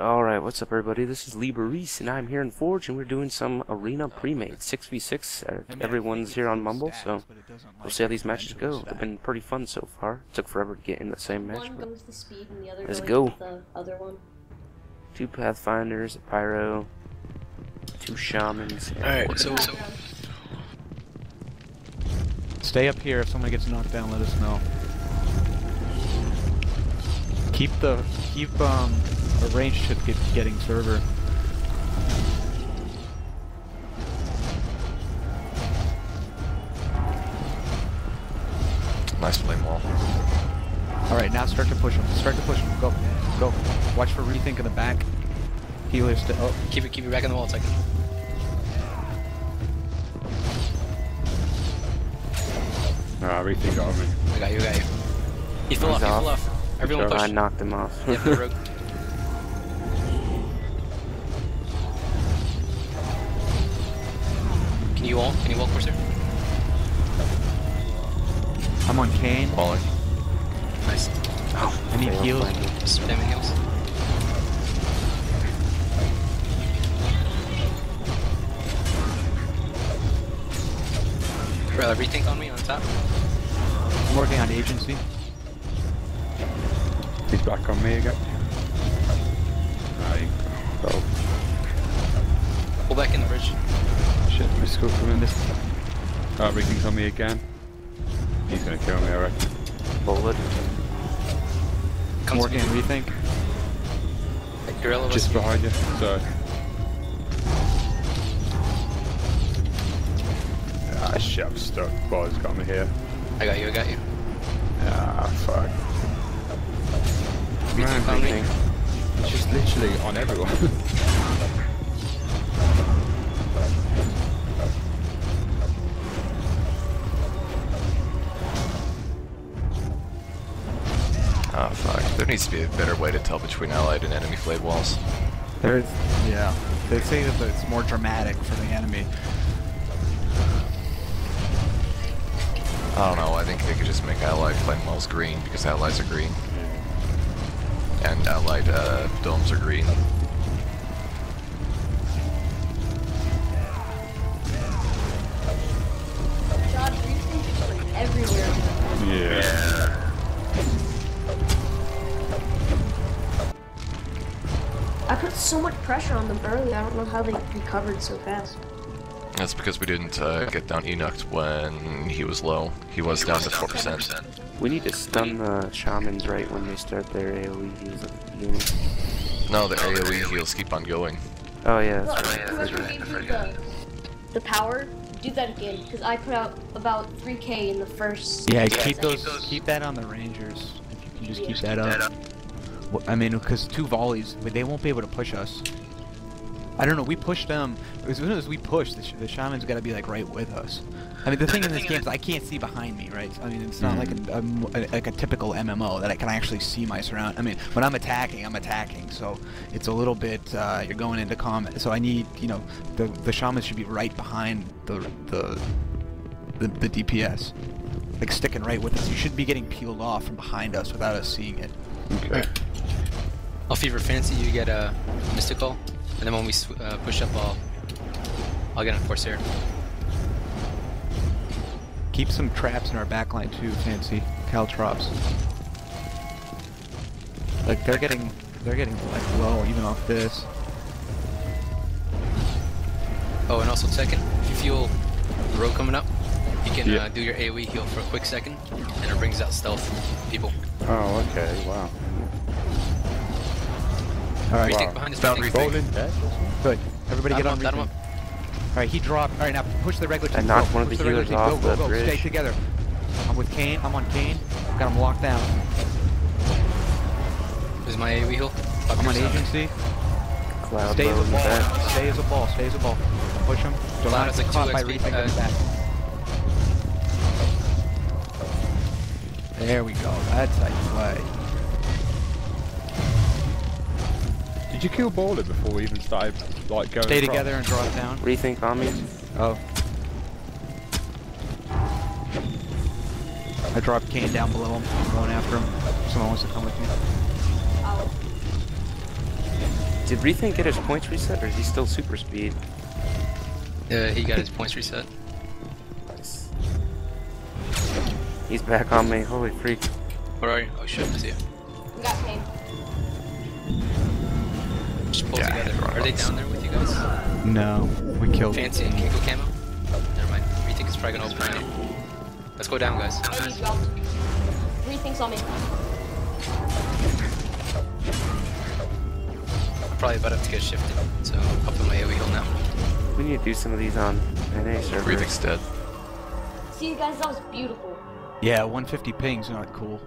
Alright, what's up everybody? This is Liberis, and I'm here in Forge, and we're doing some arena pre-made 6v6. Everyone's here on Mumble, so we'll see how these matches go. They've been pretty fun so far. Took forever to get in the same match. One goes the speed and the other goes the other one. Two Pathfinders, a Pyro, two Shamans. Alright, so stay up here. If someone gets knocked down, let us know. Keep the range should get getting server. Nice play, wall. Alright, now start to push him. Start to push him. Go. Go. Watch for Rethink in the back. Healers to keep it back on the wall, it's like Rethink on me. I got you. He fell off, Everyone pushed. I knocked him off. Yep, the rogue. Can you wall Corsair? I'm on Kane Baller. Nice. Oh, I need heals. Spamming heals. Bro, Rethink on me on top. I'm working on the agency. He's back on me again. Right. Go. Pull back in the bridge. Shit, Mystikkal coming this time. Alright, Rethink on me again. He's gonna kill me, I reckon. Forward. Come again, Rethink. Just behind you, sorry. Ah, shit, I'm stuck. Boy's got me here. I got you. Ah, fuck. Man, it's just literally on everyone. Oh fuck. There needs to be a better way to tell between allied and enemy flayed walls. There's, yeah. They say that it's more dramatic for the enemy. I don't know, I think they could just make allied flame walls green because allies are green. And allied domes are green. God, like everywhere. Yeah. I put so much pressure on them early, I don't know how they recovered so fast. That's because we didn't get down Enuqt when he was low. He was down to 4%. We need to stun the shamans right when they start their AoE heals at the beginning. No, the AoE heals keep on going. Oh yeah, that's right. The power, do that again, because I put out about 3k in the first... Yeah, keep that on the rangers, if you can just keep that up. Well, I mean, because two volleys, they won't be able to push us. I don't know, we push them, as soon as we push, the shaman's gotta be like right with us. I mean, the thing in this game is I can't see behind me, right? I mean, it's not like a typical MMO that I can actually see my surround. I mean, when I'm attacking, so it's a little bit, you're going into combat. So I need, you know, the shaman should be right behind the DPS. Like sticking right with us. You should be getting peeled off from behind us without us seeing it. Okay. I'll fever fancy, you get a Mystikkal. And then when we push up, I'll get on Corsair. Keep some traps in our backline too, Fancy. Caltrops. Like they're getting like low even off this. Oh, and also Tekkon. If you feel the road coming up, you can do your AoE heal for a quick second, and it brings out stealth people. Oh, okay. Wow. Alright, everybody get on Rethink. Alright, he dropped. Alright, now push the regular team. I knocked one of the healers off the bridge. Stay together. I'm with Kane. I'm on Kane. Got him locked down. This is my AoE heal. I'm on agency. Cloud stay as a ball. Stay as a ball. Push him. Don't let it caught by Rethink in the back. There we go. That's how you play. Did you kill Baller before we even started like going? Stay together and draw it down. Rethink on me. Oh. I dropped Kane down below him. I'm going after him. Someone wants to come with me. Oh. Did Rethink get his points reset, or is he still super speed? Yeah, he got his points reset. Nice. He's back on me, holy freak. Where are you? Oh shit, I see you. We got Kane. Just pull together. Are they down there with you guys? No, we killed Fancy and Kiko Camo? Never mind. Rethink is probably gonna open right now. Let's go down, guys. Rethink's on me. Probably about to have to get shifted, so I'm up in my AoE heal now. We need to do some of these on NA servers. Rethink dead. See you guys, that was beautiful. Yeah, 150 pings, not cool.